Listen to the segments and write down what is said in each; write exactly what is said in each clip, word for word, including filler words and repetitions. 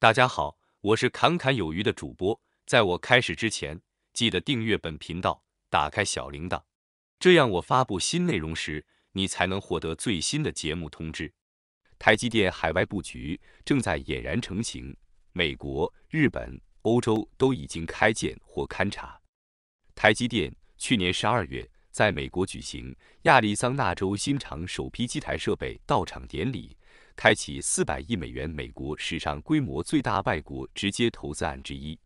大家好，我是侃侃有余的主播。在我开始之前，记得订阅本频道，打开小铃铛，这样我发布新内容时，你才能获得最新的节目通知。台积电海外布局正在俨然成型，美国、日本、欧洲都已经开建或勘察。台积电去年十二月在美国举行亚利桑那州新厂首批机台设备到场典礼，开启四百亿美元美国史上规模最大外国直接投资案之一。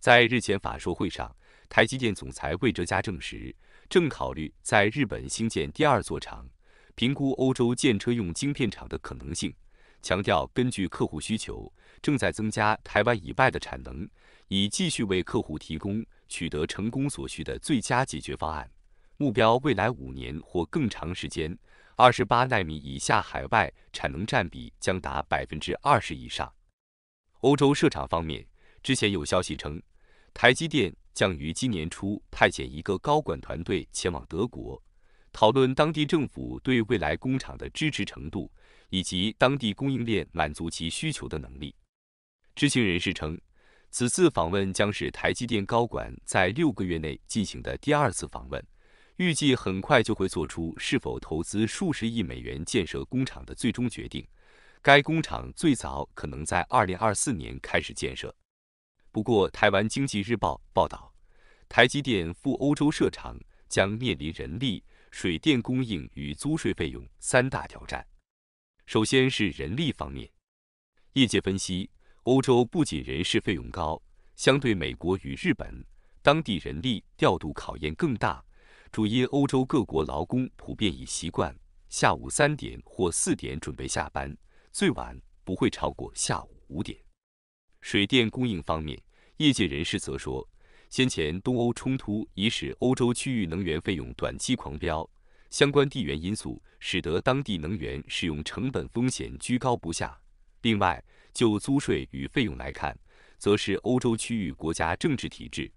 在日前法说会上，台积电总裁魏哲嘉证实，正考虑在日本兴建第二座厂，评估欧洲建车用晶片厂的可能性，强调根据客户需求，正在增加台湾以外的产能，以继续为客户提供取得成功所需的最佳解决方案。目标未来五年或更长时间，二十八奈米以下海外产能占比将达 百分之二十 以上。欧洲设厂方面，之前有消息称，台积电将于今年初派遣一个高管团队前往德国，讨论当地政府对未来工厂的支持程度，以及当地供应链满足其需求的能力。知情人士称，此次访问将是台积电高管在六个月内进行的第二次访问，预计很快就会做出是否投资数十亿美元建设工厂的最终决定。该工厂最早可能在二零二四年开始建设。不过，台湾经济日报报道，台积电赴欧洲设厂将面临人力、水电供应与租税费用三大挑战。首先是人力方面，业界分析，欧洲不仅人事费用高，相对美国与日本，当地人力调度考验更大，主因欧洲各国劳工普遍已习惯下午三点或四点准备下班，最晚不会超过下午五点。水电供应方面，业界人士则说，先前东欧冲突已使欧洲区域能源费用短期狂飙，相关地缘因素使得当地能源使用成本风险居高不下。另外，就租税与费用来看，则是欧洲区域国家政治体制，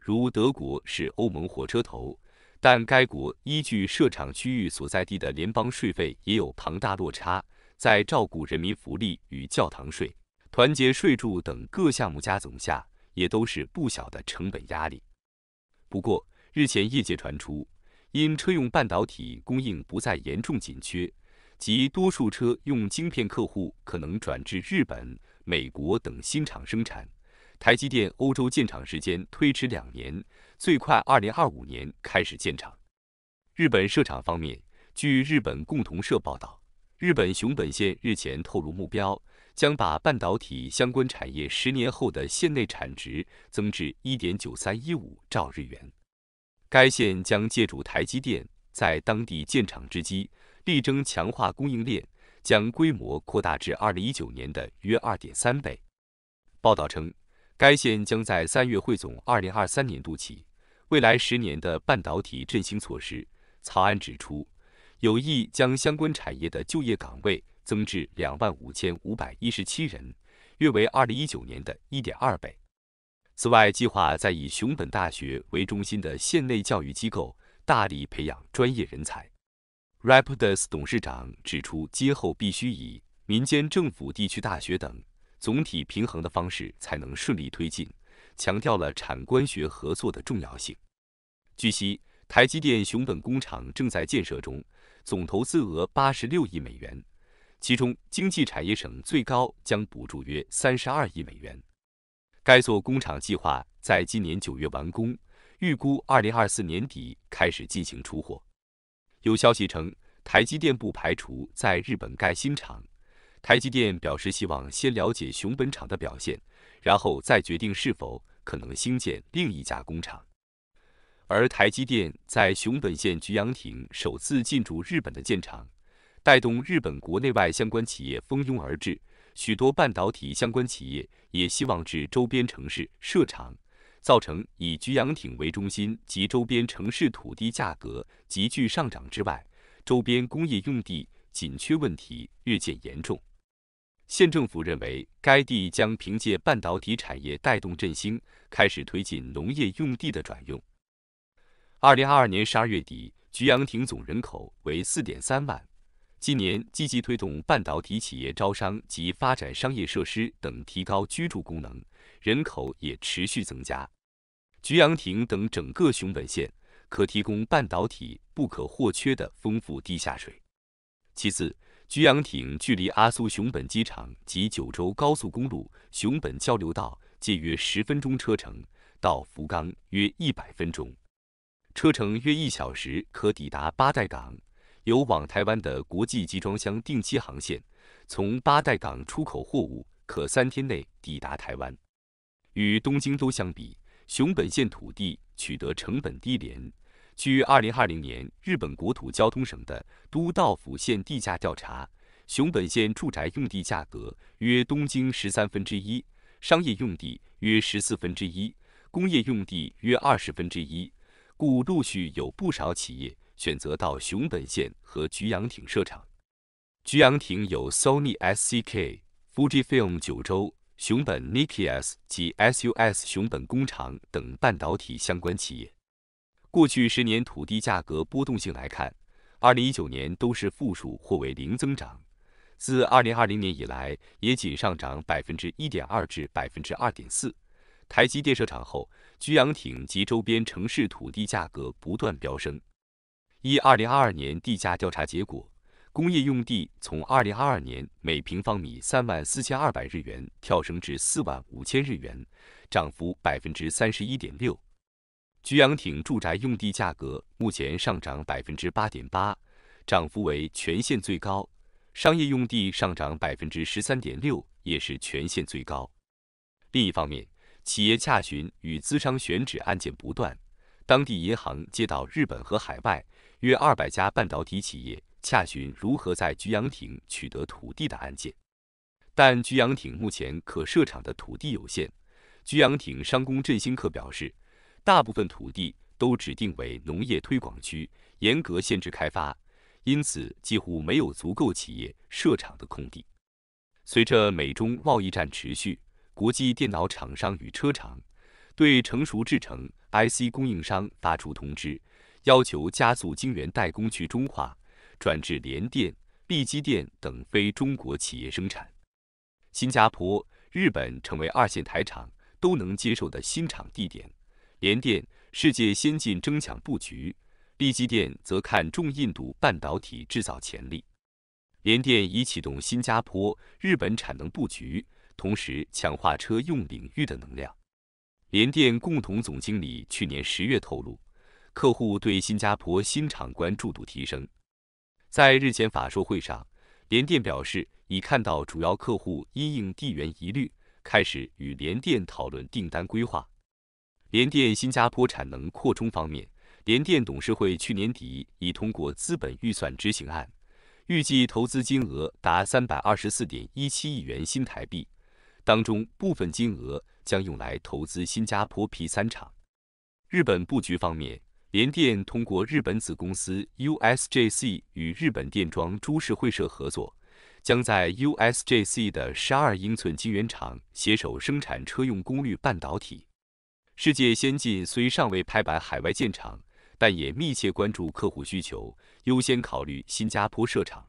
如德国是欧盟火车头，但该国依据设厂区域所在地的联邦税费也有庞大落差，在照顾人民福利与教堂税、团结税住等各项目加总下，也都是不小的成本压力。不过，日前业界传出，因车用半导体供应不再严重紧缺，及多数车用晶片客户可能转至日本、美国等新厂生产，台积电欧洲建厂时间推迟两年，最快二零二五年开始建厂。日本设厂方面，据日本共同社报道，日本熊本县日前透露目标，将把半导体相关产业十年后的县内产值增至 一点九三一五兆日元。该县将借助台积电在当地建厂之机，力争强化供应链，将规模扩大至二零一九年的约 二点三倍。报道称，该县将在三月汇总二零二三年度起未来十年的半导体振兴措施。草案指出，有意将相关产业的就业岗位增至 两万五千五百一十七人，约为二零一九年的 一点二倍。此外，计划在以熊本大学为中心的县内教育机构大力培养专业人才。 Rapidus 董事长指出，今后必须以民间、政府、地区大学等总体平衡的方式才能顺利推进，强调了产官学合作的重要性。据悉，台积电熊本工厂正在建设中，总投资额八十六亿美元。其中，经济产业省最高将补助约三十二亿美元。该座工厂计划在今年九月完工，预估二零二四年底开始进行出货。有消息称，台积电不排除在日本盖新厂。台积电表示，希望先了解熊本厂的表现，然后再决定是否可能兴建另一家工厂。而台积电在熊本县菊阳町首次进驻日本的建厂，带动日本国内外相关企业蜂拥而至，许多半导体相关企业也希望至周边城市设厂，造成以菊阳町为中心及周边城市土地价格急剧上涨之外，周边工业用地紧缺问题日渐严重。县政府认为，该地将凭借半导体产业带动振兴，开始推进农业用地的转用。二零二二年十二月底，菊阳町总人口为 四点三万。近年积极推动半导体企业招商及发展商业设施等，提高居住功能，人口也持续增加。菊阳亭等整个熊本县可提供半导体不可或缺的丰富地下水。其次，菊阳亭距离阿苏熊本机场及九州高速公路熊本交流道介约十分钟车程，到福冈约一百分钟，车程约一小时可抵达八代港。 有往台湾的国际集装箱定期航线，从八代港出口货物，可三天内抵达台湾。与东京都相比，熊本县土地取得成本低廉。据二零二零年日本国土交通省的都道府县地价调查，熊本县住宅用地价格约东京十三分之一，商业用地约十四分之一，工业用地约二十分之一，故陆续有不少企业 选择到熊本县和菊阳町设厂。菊阳町有 Sony S C K、Fujifilm 九州、熊本 Nikias 及 S U S 熊本工厂等半导体相关企业。过去十年土地价格波动性来看， 二零一九年都是负数或为零增长。自二零二零年以来，也仅上涨 百分之一点二 至 百分之二点四。台积电设厂后，菊阳町及周边城市土地价格不断飙升。 依二零二二年地价调查结果，工业用地从二零二二年每平方米 三万四千二百日元跳升至 四万五千日元，涨幅 百分之三十一点六。菊阳町住宅用地价格目前上涨 百分之八点八， 涨幅为全县最高；商业用地上涨 百分之十三点六， 也是全县最高。另一方面，企业洽询与资商选址案件不断，当地银行接到日本和海外 约二百家半导体企业洽询如何在菊阳町取得土地的案件，但菊阳町目前可设厂的土地有限。菊阳町商工振兴课表示，大部分土地都指定为农业推广区，严格限制开发，因此几乎没有足够企业设厂的空地。随着美中贸易战持续，国际电脑厂商与车厂对成熟制程 I C 供应商发出通知， 要求加速晶圆代工去中化，转至联电、力积电等非中国企业生产。新加坡、日本成为二线台厂都能接受的新厂地点。联电世界先进争抢布局，力积电则看重印度半导体制造潜力。联电已启动新加坡、日本产能布局，同时强化车用领域的能量。联电共同总经理去年十月透露， 客户对新加坡新厂关注度提升。在日前法说会上，联电表示已看到主要客户因应地缘疑虑，开始与联电讨论订单规划。联电新加坡产能扩充方面，联电董事会去年底已通过资本预算执行案，预计投资金额达 三百二十四点一七亿元新台币，当中部分金额将用来投资新加坡 P 三 厂。日本布局方面， 联电通过日本子公司 U S J C 与日本电装株式会社合作，将在 U S J C 的十二英寸晶圆厂携手生产车用功率半导体。世界先进虽尚未拍板海外建厂，但也密切关注客户需求，优先考虑新加坡设厂。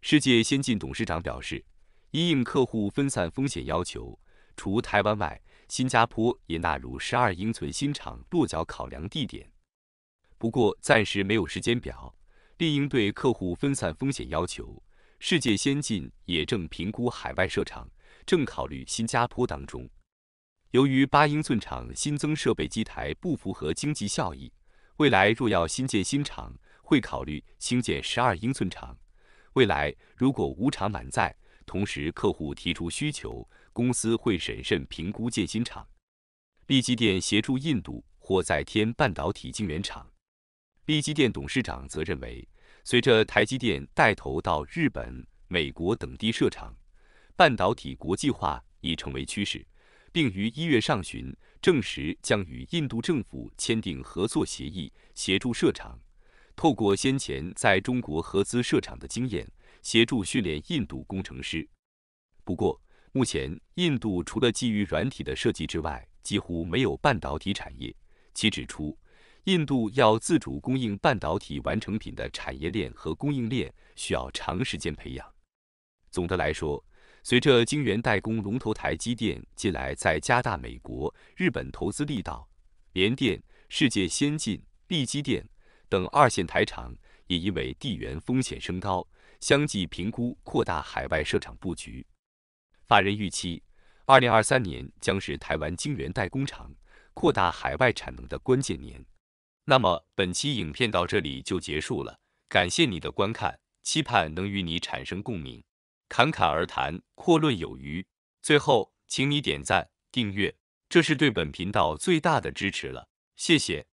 世界先进董事长表示，因应客户分散风险要求，除台湾外，新加坡也纳入十二英寸新厂落脚考量地点。 不过，暂时没有时间表。另应对客户分散风险要求，世界先进也正评估海外设厂，正考虑新加坡当中。由于八英寸厂新增设备机台不符合经济效益，未来若要新建新厂，会考虑兴建十二英寸厂。未来如果五厂满载，同时客户提出需求，公司会审慎评估建新厂。力积电协助印度或再添半导体晶圆厂。 力积电董事长则认为，随着台积电带头到日本、美国等地设厂，半导体国际化已成为趋势，并于一月上旬证实将与印度政府签订合作协议，协助设厂。透过先前在中国合资设厂的经验，协助训练印度工程师。不过，目前印度除了基于软体的设计之外，几乎没有半导体产业。其指出， 印印度要自主供应半导体完成品的产业链和供应链，需要长时间培养。总的来说，随着晶圆代工龙头台积电近来在加大美国、日本投资力道，联电、世界先进、力积电等二线台厂也因为地缘风险升高，相继评估扩大海外设厂布局。法人预期，二零二三年将是台湾晶圆代工厂扩大海外产能的关键年。那么，本期影片到这里就结束了，感谢你的观看，期盼能与你产生共鸣。侃侃而谈，阔论有余。最后，请你点赞、订阅，这是对本频道最大的支持了，谢谢。